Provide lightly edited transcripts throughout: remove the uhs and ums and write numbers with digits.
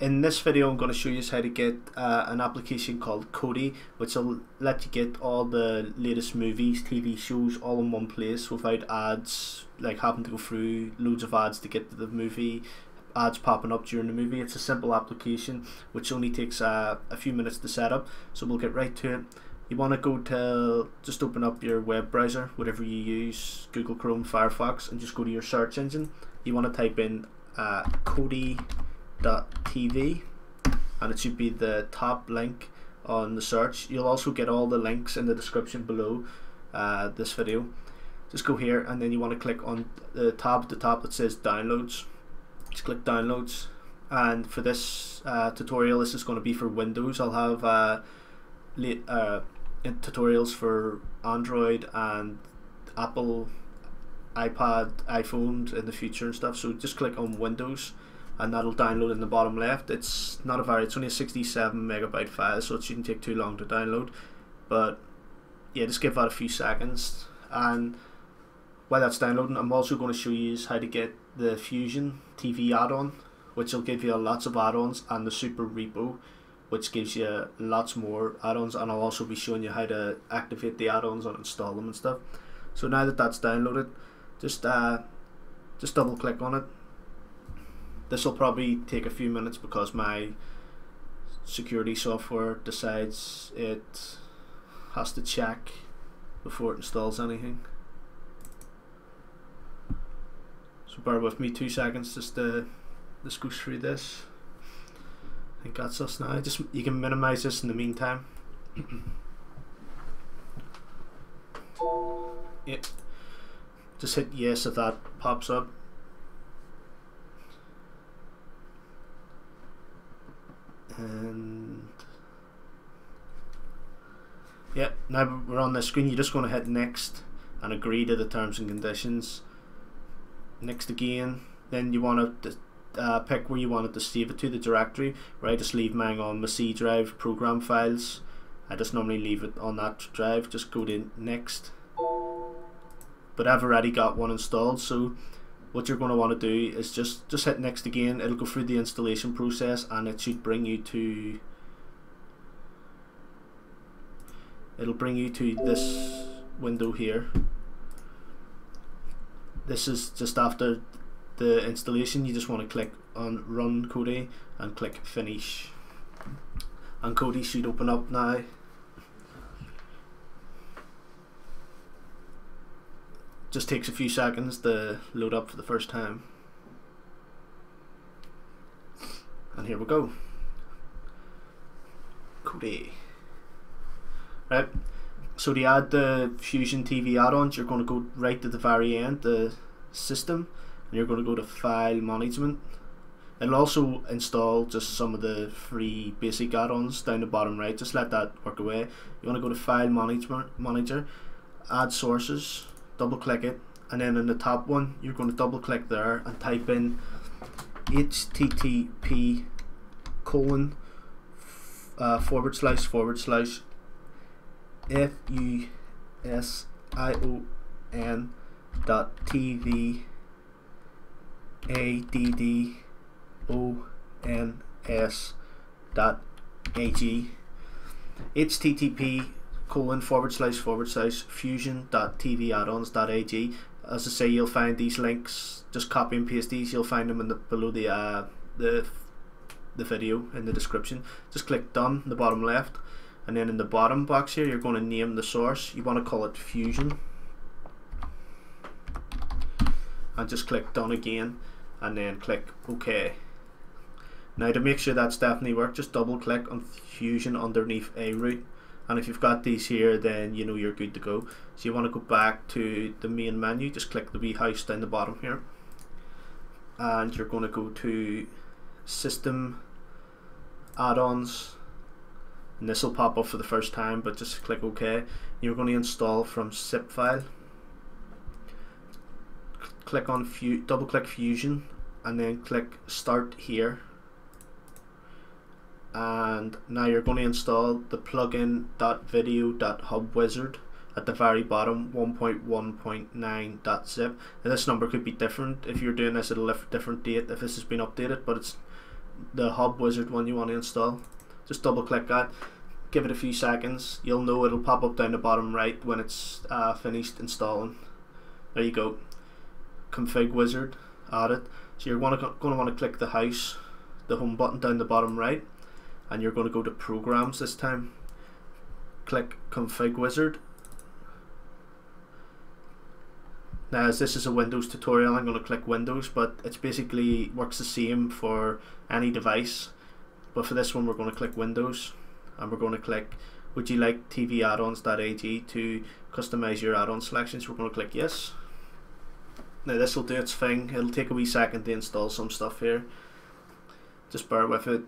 In this video I'm going to show you how to get an application called Kodi, which will let you get all the latest movies, TV shows all in one place without ads, like having to go through loads of ads to get to the movie, ads popping up during the movie. It's a simple application which only takes a few minutes to set up, so we'll get right to it. You want to go to, just open up your web browser, whatever you use, Google Chrome, Firefox, and just go to your search engine. You want to type in Kodi.tv and it should be the top link on the search. You'll also get all the links in the description below this video. Just go here and then you want to click on the tab at the top that says downloads. Just click downloads, and for this tutorial, this is going to be for Windows. I'll have tutorials for Android and Apple, iPad, iPhones in the future and stuff, so just click on Windows and that'll download in the bottom left. It's not a very, it's only a 67 megabyte file, so it shouldn't take too long to download, but yeah, just give that a few seconds. And while that's downloading, I'm also going to show you how to get the Fusion TV add-on, which will give you lots of add-ons, and the Super Repo, which gives you lots more add-ons, and I'll also be showing you how to activate the add-ons and install them and stuff. So now that that's downloaded, just double click on it. This will probably take a few minutes because my security software decides it has to check before it installs anything. So bear with me 2 seconds just to this goes through this. I think that's us now. Just, you can minimize this in the meantime. Yep. Just hit yes if that pops up. And yep, now we're on this screen. You're just going to hit next and agree to the terms and conditions. Next again. Then you want to pick where you want it to save it to, the directory. Right, just leave mine on my C drive, program files. I just normally leave it on that drive. Just go to next. But I've already got one installed, so what you're going to want to do is just hit next again. It'll go through the installation process and it should bring you to, it'll bring you to this window here. This is just after the installation. You just want to click on Run Kodi and click Finish, and Kodi should open up now. Just takes a few seconds to load up for the first time, and here we go. Kodi. Right, so to add the Fusion TV add-ons, you're going to go right to the very end, the system, and you're going to go to file management. It'll also install just some of the free basic add-ons down the bottom right. Just let that work away. You want to go to file management manager, add sources, double click it, and then in the top one you're going to double click there and type in http://fusion.tvaddons.ag http:// fusion.tvaddons.ag. As I say, you'll find these links, just copy and paste these. You'll find them in the, below the video in the description. Just click done in the bottom left, and then in the bottom box here you're going to name the source. You want to call it Fusion, and just click done again and then click OK. Now to make sure that's definitely worked, just double click on Fusion underneath a root, and if you've got these here then you know you're good to go. So you want to go back to the main menu, just click the wee house down the bottom here, and you're going to go to system add-ons, and this will pop up for the first time, but just click OK. You're going to install from zip file. Click on double click Fusion and then click start here, and now you're going to install the plugin.video.hub wizard at the very bottom, 1.1.9.zip. Now this number could be different. If you're doing this at a different date, if this has been updated, but it's the Hub Wizard one you want to install. Just double click that, give it a few seconds, you'll know it'll pop up down the bottom right when it's finished installing. There you go, config wizard added. So you're going to want to click the house, the home button down the bottom right, and you're going to go to programs this time, click config wizard. Now as this is a Windows tutorial, I'm going to click Windows, but it basically works the same for any device. But for this one we're going to click Windows, and we're going to click would you like tvaddons.ag to customize your add-on selections. We're going to click yes. Now this will do its thing, it'll take a wee second to install some stuff here, just bear with it.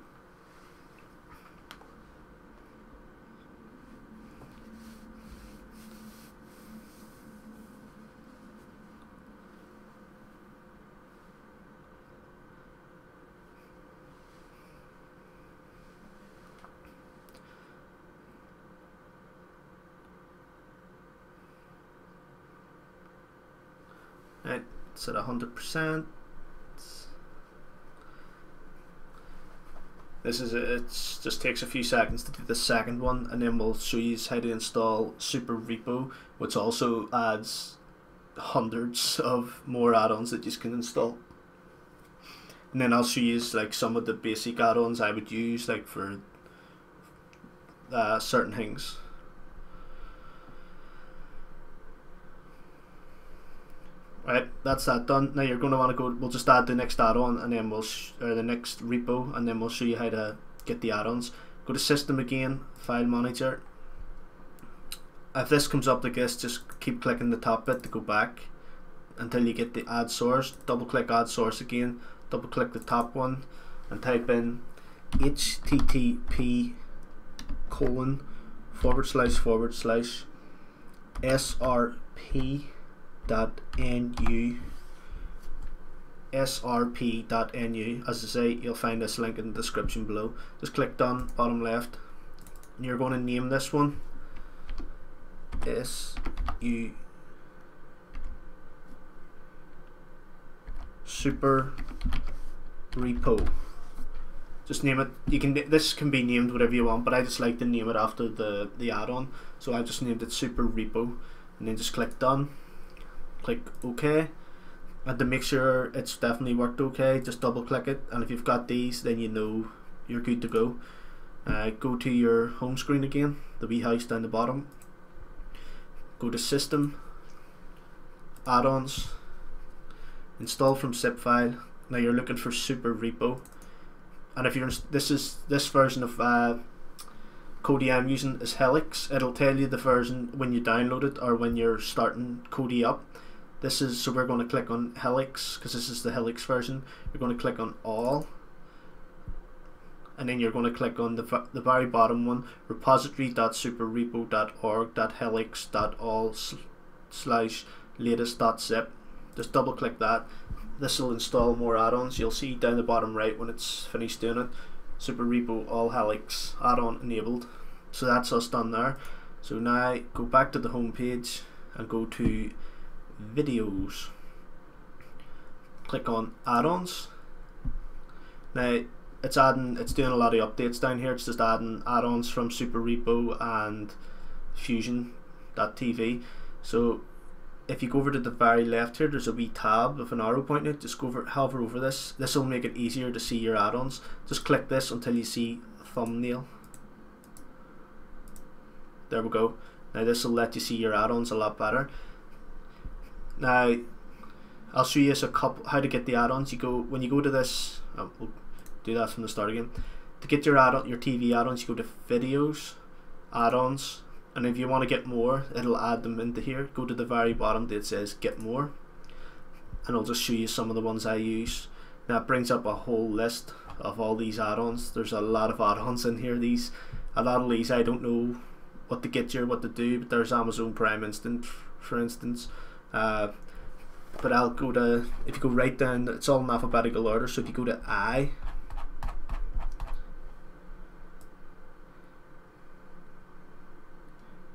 Right, it's at 100%. This is it. It just takes a few seconds to do the second one, and then we'll show you how to install Super Repo, which also adds hundreds of more add-ons that you can install. And then I'll show you like some of the basic add-ons I would use, like for certain things. Right, that's that done. Now you're going to want to go, we'll just add the next add-on and then we'll, or the next repo, and then we'll show you how to get the add-ons. Go to System again, File Manager. If this comes up like this, just keep clicking the top bit to go back until you get the Add Source. Double click Add Source again, double click the top one and type in http:// srp.nu. As I say, you'll find this link in the description below. Just click done, bottom left, and you're going to name this one Super Repo. Just name it, you can, this can be named whatever you want, but I just like to name it after the add-on, so I just named it Super Repo, and then just click done. Click OK, and to make sure it's definitely worked OK, just double click it, and if you've got these then you know you're good to go. Go to your home screen again, the wee house down the bottom, go to System, Add-ons, Install from zip file. Now you're looking for Super Repo, and if you're, this version of Kodi I'm using is Helix. It'll tell you the version when you download it or when you're starting Kodi up. This is, so we're going to click on Helix because this is the Helix version. You're going to click on all, and then you're going to click on the very bottom one, repository.superrepo.org.helix.all/latest.zip. Just double click that. This will install more add-ons. You'll see down the bottom right when it's finished doing it, Super Repo all Helix add-on enabled. So that's us done there. So now go back to the home page and go to videos, click on add-ons. Now it's adding, it's doing a lot of updates down here. It's just adding add-ons from Super Repo and Fusion.tv. So if you go over to the very left here, there's a wee tab with an arrow pointing it. Just go over, hover over this. This will make it easier to see your add-ons. Just click this until you see thumbnail. There we go. Now this will let you see your add-ons a lot better. Now I'll show you a couple how to get the add-ons. You go, when you go to this, we'll do that from the start again. To get your add-on, your TV add-ons, you go to videos, add-ons, and if you want to get more, it'll add them into here. Go to the very bottom that says get more, and I'll just show you some of the ones I use. Now it brings up a whole list of all these add-ons. There's a lot of add-ons in here. These, a lot of these I don't know what to get here, what to do, but there's Amazon Prime Instant for instance. But I'll go to, if you go right down, it's all in alphabetical order, so if you go to I,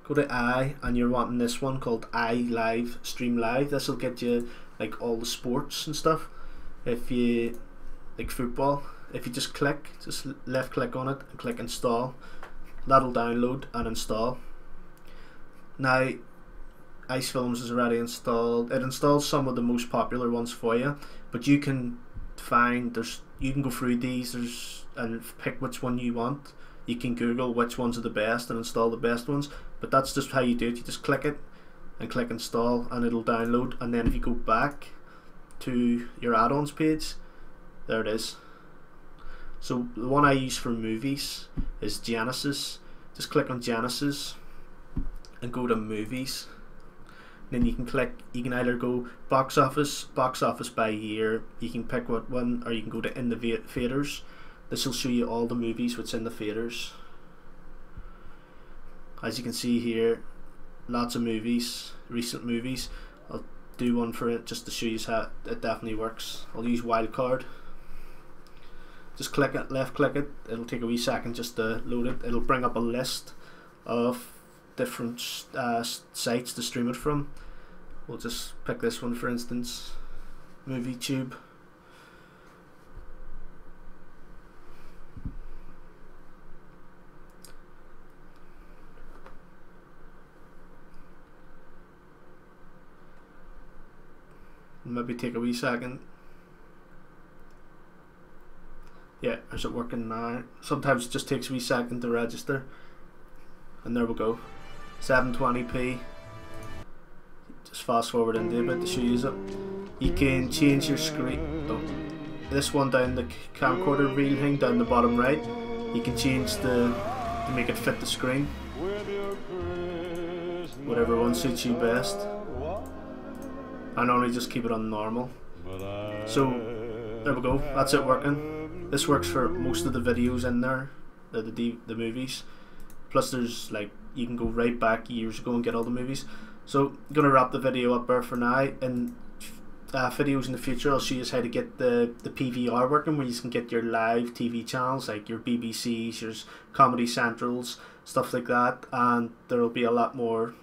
go to I, and you're wanting this one called I Live Stream Live. This will get you like all the sports and stuff, if you like football. if you just left click on it and click install, that'll download and install. Now Ice Films is already installed. It installs some of the most popular ones for you, but you can find you can go through these and pick which one you want. You can Google which ones are the best and install the best ones, but that's just how you do it. You just click it and click install and it'll download, and then if you go back to your add-ons page, there it is. So the one I use for movies is Genesis. Just click on Genesis and go to movies. Then you can click, you can either go box office by year, you can pick what one, or you can go to in the theaters. This will show you all the movies which in the theaters. As you can see here, lots of movies, recent movies. I'll do one for it just to show you how it definitely works. I'll use wildcard. Just click it, left click it, it'll take a wee second just to load it. It'll bring up a list of different sites to stream it from. We'll just pick this one for instance, MovieTube. Maybe take a wee second. Yeah, is it working now? Sometimes it just takes a wee second to register. And there we go. 720p. Just fast forward into a bit to show you it. You can change your screen. Oh, this one down the camcorder reel thing down the bottom right. You can change to make it fit the screen. Whatever one suits you best. I normally just keep it on normal. So there we go. That's it working. This works for most of the videos in there, the movies. Plus there's like, you can go right back years ago and get all the movies. So I'm going to wrap the video up there for now, and videos in the future I'll show you how to get the PVR working, where you can get your live TV channels like your BBC's, your Comedy Central's, stuff like that, and there will be a lot more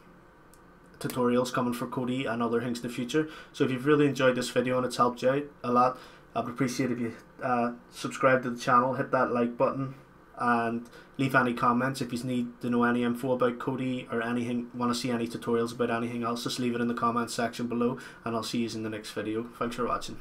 tutorials coming for Kodi and other things in the future. So if you've really enjoyed this video and it's helped you out a lot, I would appreciate if you subscribe to the channel, hit that like button, and leave any comments. If you need to know any info about Kodi or anything, want to see any tutorials about anything else, just leave it in the comments section below, and I'll see you in the next video. Thanks for watching.